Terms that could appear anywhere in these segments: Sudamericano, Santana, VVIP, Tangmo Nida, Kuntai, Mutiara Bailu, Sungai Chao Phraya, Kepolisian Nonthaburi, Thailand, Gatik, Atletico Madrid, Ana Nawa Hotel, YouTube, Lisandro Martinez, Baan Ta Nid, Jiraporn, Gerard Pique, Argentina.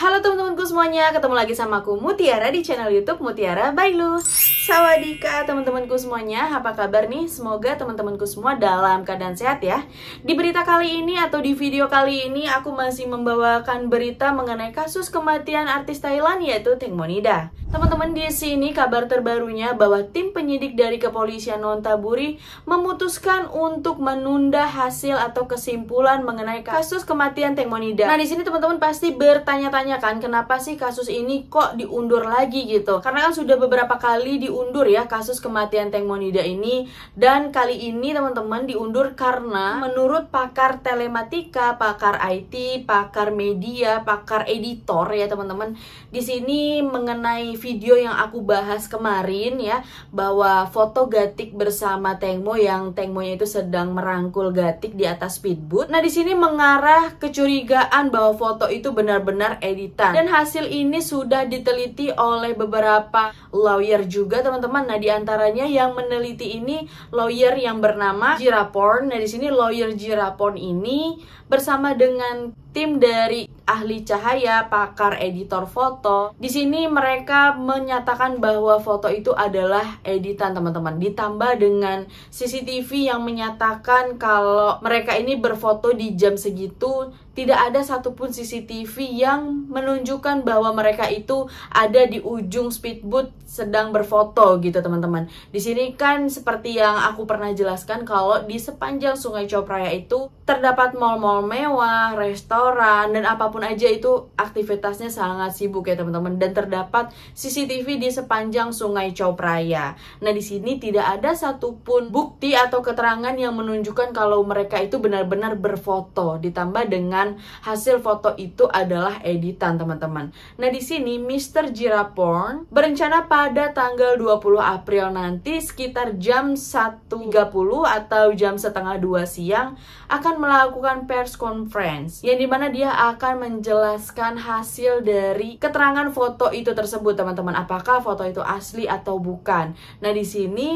Halo teman-temanku semuanya, ketemu lagi sama aku Mutiara di channel YouTube Mutiara Bailu. Sawadika teman-temanku semuanya, apa kabar nih? Semoga teman-temanku semua dalam keadaan sehat ya. Di berita kali ini atau di video kali ini aku masih membawakan berita mengenai kasus kematian artis Thailand yaitu Tangmo Nida. Teman-teman, di sini kabar terbarunya bahwa tim penyidik dari Kepolisian Nonthaburi memutuskan untuk menunda hasil atau kesimpulan mengenai kasus kematian Tangmo Nida. Nah, di sini teman-teman pasti bertanya-tanya kan, kenapa sih kasus ini kok diundur lagi gitu? Karena kan sudah beberapa kali diundur ya kasus kematian Tangmo Nida ini, dan kali ini teman-teman diundur karena menurut pakar telematika, pakar IT, pakar media, pakar editor ya teman-teman. Di sini mengenai video yang aku bahas kemarin ya, bahwa foto Gatik bersama Tangmo yang Tangmonya itu sedang merangkul Gatik di atas speedboat. Nah, di sini mengarah kecurigaan bahwa foto itu benar-benar editan, dan hasil ini sudah diteliti oleh beberapa lawyer juga teman-teman. Nah, diantaranya yang meneliti ini lawyer yang bernama Jiraporn. Nah, di sini lawyer Jiraporn ini bersama dengan tim dari ahli cahaya, pakar editor foto. Di sini mereka menyatakan bahwa foto itu adalah editan teman-teman. Ditambah dengan CCTV yang menyatakan kalau mereka ini berfoto di jam segitu, tidak ada satupun CCTV yang menunjukkan bahwa mereka itu ada di ujung speedboat sedang berfoto gitu teman-teman. Di sini kan seperti yang aku pernah jelaskan kalau di sepanjang Sungai Chao Phraya itu terdapat mal-mal mewah, restoran, dan apapun aja itu aktivitasnya sangat sibuk ya teman-teman, dan terdapat CCTV di sepanjang Sungai Chao Phraya. Nah, di sini tidak ada satupun bukti atau keterangan yang menunjukkan kalau mereka itu benar-benar berfoto, ditambah dengan hasil foto itu adalah editan teman-teman. Nah, di sini Mr. Jiraporn berencana pada tanggal 20 April nanti sekitar jam 1.30 atau jam setengah 2 siang akan melakukan press conference, yang dimana dia akan menjelaskan hasil dari keterangan foto itu tersebut teman-teman, apakah foto itu asli atau bukan. Nah, di sini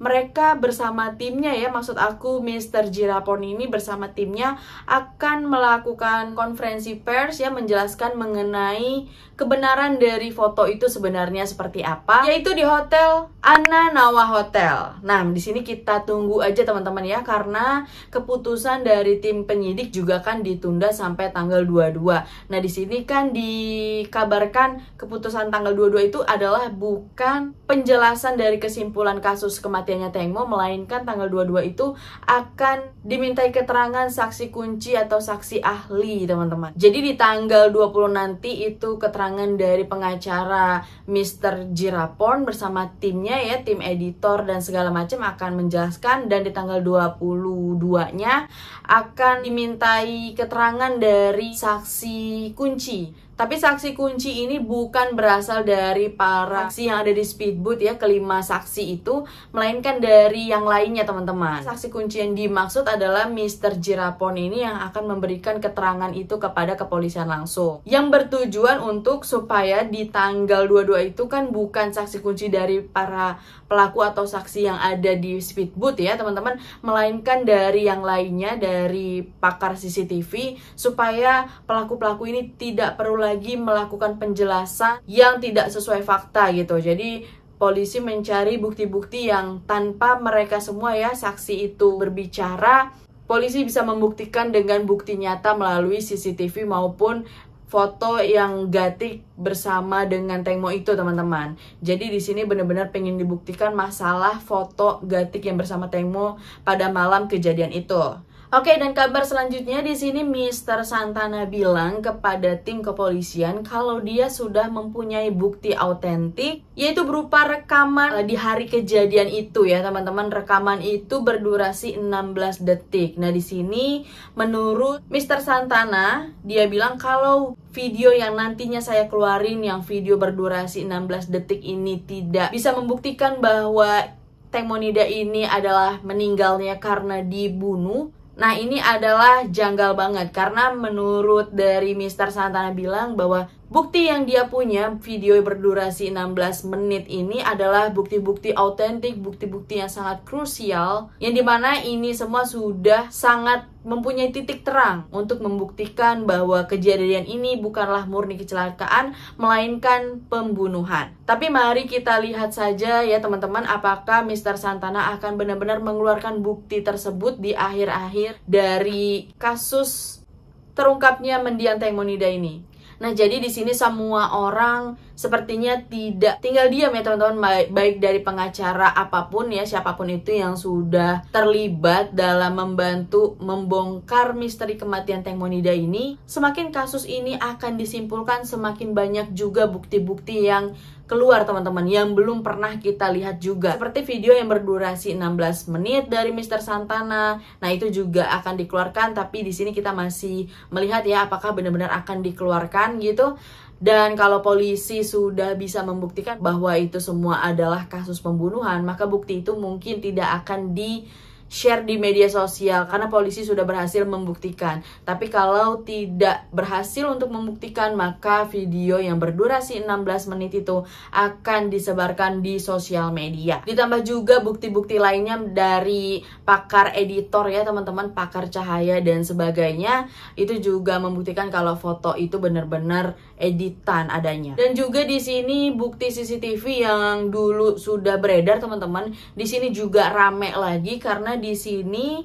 mereka bersama timnya ya, maksud aku Mr. Jiraporn ini bersama timnya akan melakukan konferensi pers ya, menjelaskan mengenai kebenaran dari foto itu sebenarnya seperti apa, yaitu di hotel Ana Nawa Hotel. Nah, di sini kita tunggu aja teman-teman ya, karena keputusan dari tim penyidik juga kan ditunda sampai tanggal 22. Nah, di sini kan dikabarkan keputusan tanggal 22 itu adalah bukan penjelasan dari kesimpulan kasus kematian Tangmo, melainkan tanggal 22 itu akan dimintai keterangan saksi kunci atau saksi ahli teman-teman. Jadi di tanggal 20 nanti itu keterangan dari pengacara Mr. Jiraporn bersama timnya ya, tim editor dan segala macam akan menjelaskan, dan di tanggal 22-nya akan dimintai keterangan dari saksi kunci. Tapi saksi kunci ini bukan berasal dari para saksi yang ada di speedboat ya, kelima saksi itu, melainkan dari yang lainnya teman-teman. Saksi kunci yang dimaksud adalah Mr. Jiraporn ini yang akan memberikan keterangan itu kepada kepolisian langsung, yang bertujuan untuk supaya di tanggal 22 itu kan bukan saksi kunci dari para pelaku atau saksi yang ada di speedboat ya teman-teman, melainkan dari yang lainnya, dari pakar CCTV, supaya pelaku-pelaku ini tidak perlu lagi melakukan penjelasan yang tidak sesuai fakta gitu. Jadi polisi mencari bukti-bukti yang tanpa mereka semua ya saksi itu berbicara, polisi bisa membuktikan dengan bukti nyata melalui CCTV maupun foto yang Gatik bersama dengan Tangmo itu teman-teman. Jadi di sini benar-benar pengen dibuktikan masalah foto Gatik yang bersama Tangmo pada malam kejadian itu. Oke, dan kabar selanjutnya di sini Mr. Santana bilang kepada tim kepolisian kalau dia sudah mempunyai bukti autentik, yaitu berupa rekaman di hari kejadian itu ya teman-teman. Rekaman itu berdurasi 16 detik. Nah, di sini menurut Mr. Santana dia bilang kalau video yang nantinya saya keluarin, yang video berdurasi 16 detik ini tidak bisa membuktikan bahwa Tangmo Nida ini adalah meninggalnya karena dibunuh. Nah, ini adalah janggal banget, karena menurut dari Mr. Santana bilang bahwa Bukti yang dia punya, video berdurasi 16 menit ini adalah bukti-bukti autentik, bukti-bukti yang sangat krusial, yang dimana ini semua sudah sangat mempunyai titik terang untuk membuktikan bahwa kejadian ini bukanlah murni kecelakaan, melainkan pembunuhan. Tapi mari kita lihat saja ya teman-teman, apakah Mr. Santana akan benar-benar mengeluarkan bukti tersebut di akhir-akhir dari kasus terungkapnya mendiang Tangmo Nida ini. Nah, jadi di sini semua orang sepertinya tidak tinggal diam ya teman-teman, baik dari pengacara apapun ya, siapapun itu yang sudah terlibat dalam membantu membongkar misteri kematian Tangmo Nida ini. Semakin kasus ini akan disimpulkan, semakin banyak juga bukti-bukti yang keluar teman-teman, yang belum pernah kita lihat juga. Seperti video yang berdurasi 16 menit dari Mr. Santana. Nah, itu juga akan dikeluarkan, tapi di sini kita masih melihat ya apakah benar-benar akan dikeluarkan gitu. Dan kalau polisi sudah bisa membuktikan bahwa itu semua adalah kasus pembunuhan, maka bukti itu mungkin tidak akan di-share di media sosial karena polisi sudah berhasil membuktikan. Tapi kalau tidak berhasil untuk membuktikan, maka video yang berdurasi 16 menit itu akan disebarkan di sosial media. Ditambah juga bukti-bukti lainnya dari pakar editor ya teman-teman, pakar cahaya dan sebagainya, itu juga membuktikan kalau foto itu benar-benar editan adanya. Dan juga di sini bukti CCTV yang dulu sudah beredar teman-teman, di sini juga rame lagi karena di sini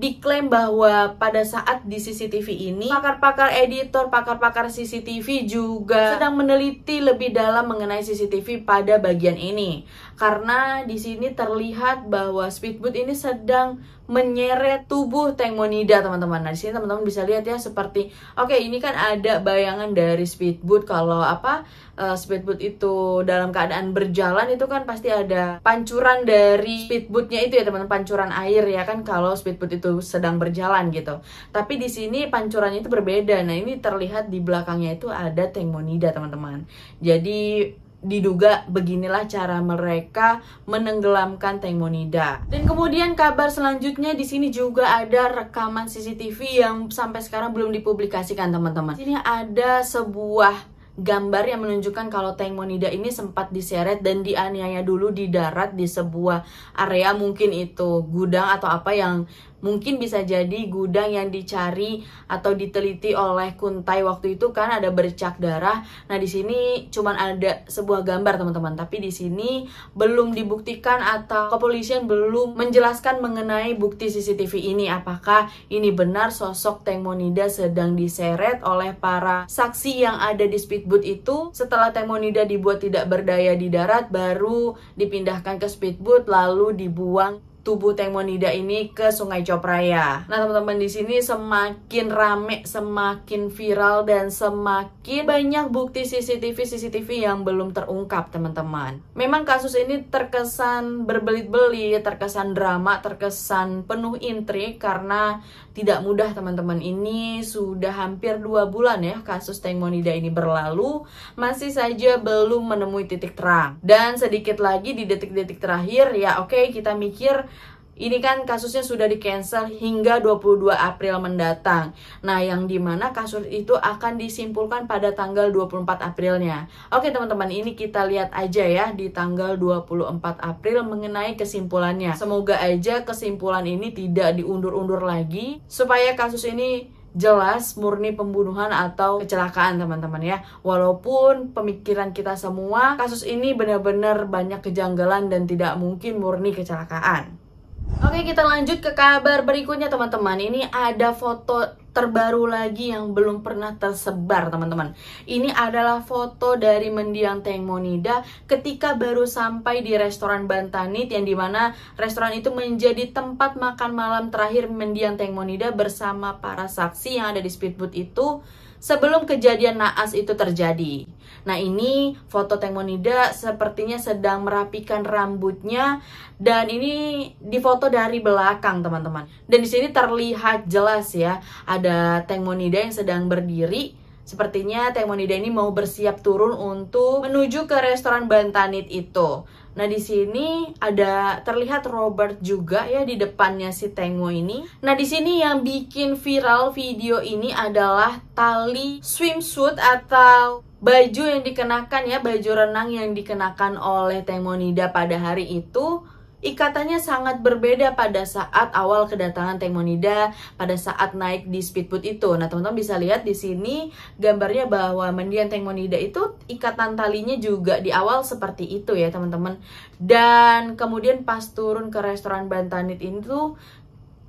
diklaim bahwa pada saat di CCTV ini pakar-pakar editor, pakar-pakar CCTV juga sedang meneliti lebih dalam mengenai CCTV pada bagian ini. Karena di sini terlihat bahwa speedboat ini sedang menyeret tubuh Tangmo Nida teman-teman. Nah, di sini teman-teman bisa lihat ya seperti ini kan ada bayangan dari speedboat. Kalau speedboat itu dalam keadaan berjalan itu kan pasti ada pancuran dari speedboatnya itu ya teman-teman, pancuran air ya kan kalau speedboat itu sedang berjalan gitu. Tapi di sini pancurannya itu berbeda. Nah, ini terlihat di belakangnya itu ada Tangmo Nida teman-teman. Jadi diduga beginilah cara mereka menenggelamkan Tangmo Nida. Dan kemudian kabar selanjutnya di sini juga ada rekaman CCTV yang sampai sekarang belum dipublikasikan teman-teman. Sini ada sebuah gambar yang menunjukkan kalau Tangmo Nida ini sempat diseret dan dianiaya dulu di darat di sebuah area, mungkin itu gudang atau apa yang mungkin bisa jadi gudang yang dicari atau diteliti oleh Kuntai waktu itu kan ada bercak darah. Nah, di sini cuman ada sebuah gambar teman-teman, tapi di sini belum dibuktikan atau kepolisian belum menjelaskan mengenai bukti CCTV ini, apakah ini benar sosok Tangmo Nida sedang diseret oleh para saksi yang ada di speed boat itu. Setelah Tangmo Nida dibuat tidak berdaya di darat, baru dipindahkan ke speedboat lalu dibuang tubuh Tangmo Nida ini ke Sungai Chao Phraya. Nah, teman-teman, di sini semakin rame, semakin viral dan semakin banyak bukti CCTV yang belum terungkap, teman-teman. Memang kasus ini terkesan berbelit-belit, terkesan drama, terkesan penuh intrik karena tidak mudah, teman-teman. Ini sudah hampir 2 bulan ya kasus Tangmo Nida ini berlalu, masih saja belum menemui titik terang. Dan sedikit lagi di detik-detik terakhir ya, kita mikir ini kan kasusnya sudah di-cancel hingga 22 April mendatang. Nah, yang dimana kasus itu akan disimpulkan pada tanggal 24 Aprilnya. Oke teman-teman, ini kita lihat aja ya di tanggal 24 April mengenai kesimpulannya. Semoga aja kesimpulan ini tidak diundur-undur lagi, supaya kasus ini jelas murni pembunuhan atau kecelakaan teman-teman ya. Walaupun pemikiran kita semua, kasus ini benar-benar banyak kejanggalan dan tidak mungkin murni kecelakaan. Oke, kita lanjut ke kabar berikutnya teman-teman. Ini ada foto terbaru lagi yang belum pernah tersebar teman-teman. Ini adalah foto dari mendiang Tangmo Nida ketika baru sampai di restoran Baan Ta Nid, yang dimana restoran itu menjadi tempat makan malam terakhir mendiang Tangmo Nida bersama para saksi yang ada di speedboat itu sebelum kejadian naas itu terjadi. Nah, ini foto Tangmo Nida sepertinya sedang merapikan rambutnya dan ini difoto dari belakang teman-teman. Dan di sini terlihat jelas ya ada Tangmo Nida yang sedang berdiri. Sepertinya Tangmo Nida ini mau bersiap turun untuk menuju ke restoran Baan Ta Nid itu. Nah, di sini ada terlihat Robert juga ya di depannya si Tangmo ini. Nah, di sini yang bikin viral video ini adalah tali swimsuit atau baju yang dikenakan ya, baju renang yang dikenakan oleh Tangmo Nida pada hari itu, ikatannya sangat berbeda pada saat awal kedatangan Tangmo Nida pada saat naik di speedboat itu. Nah, teman-teman bisa lihat di sini gambarnya bahwa mendiang Tangmo Nida itu ikatan talinya juga di awal seperti itu ya, teman-teman. Dan kemudian pas turun ke restoran Baan Ta Nid itu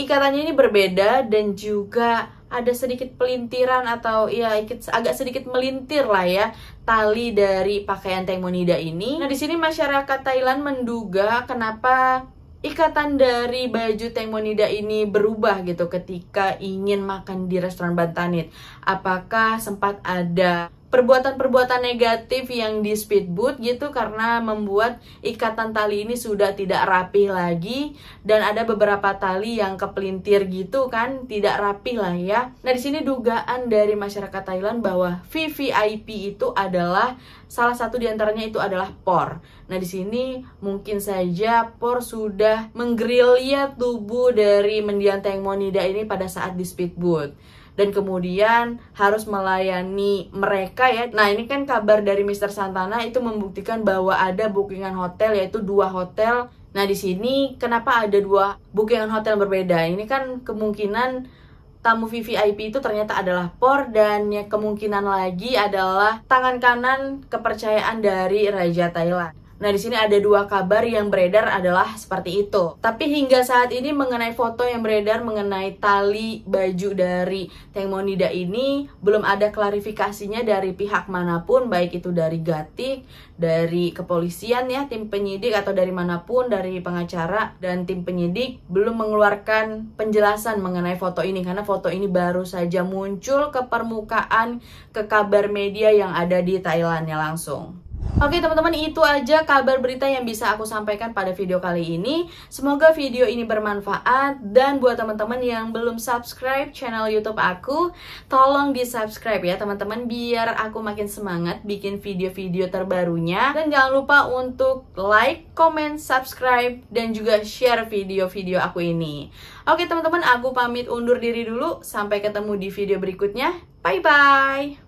ikatannya ini berbeda dan juga ada sedikit pelintiran atau ya agak sedikit melintir lah ya tali dari pakaian Tangmo Nida ini. Nah, di sini masyarakat Thailand menduga kenapa ikatan dari baju Tangmo Nida ini berubah gitu ketika ingin makan di restoran Baan Ta Nid. Apakah sempat ada perbuatan-perbuatan negatif yang di speedboat gitu karena membuat ikatan tali ini sudah tidak rapih lagi dan ada beberapa tali yang kepelintir gitu kan, tidak rapih lah ya. Nah, di sini dugaan dari masyarakat Thailand bahwa VVIP itu adalah salah satu diantaranya itu adalah por. Nah, di sini mungkin saja por sudah menggrilya tubuh dari mendiang Tangmo Nida ini pada saat di speedboat. Dan kemudian harus melayani mereka ya. Nah, ini kan kabar dari Mr. Santana itu membuktikan bahwa ada bookingan hotel, yaitu 2 hotel. Nah, di sini kenapa ada 2 bookingan hotel berbeda? Ini kan kemungkinan tamu VVIP itu ternyata adalah por, dan yang kemungkinan lagi adalah tangan kanan kepercayaan dari Raja Thailand. Nah, di sini ada 2 kabar yang beredar adalah seperti itu. Tapi hingga saat ini mengenai foto yang beredar mengenai tali baju dari Tangmo Nida ini belum ada klarifikasinya dari pihak manapun, baik itu dari Gatik, dari kepolisian ya, tim penyidik atau dari manapun, dari pengacara dan tim penyidik belum mengeluarkan penjelasan mengenai foto ini karena foto ini baru saja muncul ke permukaan, ke kabar media yang ada di Thailandnya langsung. Oke teman-teman, itu aja kabar berita yang bisa aku sampaikan pada video kali ini. Semoga video ini bermanfaat. Dan buat teman-teman yang belum subscribe channel YouTube aku, tolong di subscribe ya teman-teman, biar aku makin semangat bikin video-video terbarunya. Dan jangan lupa untuk like, comment, subscribe, dan juga share video-video aku ini. Oke teman-teman, aku pamit undur diri dulu. Sampai ketemu di video berikutnya. Bye-bye.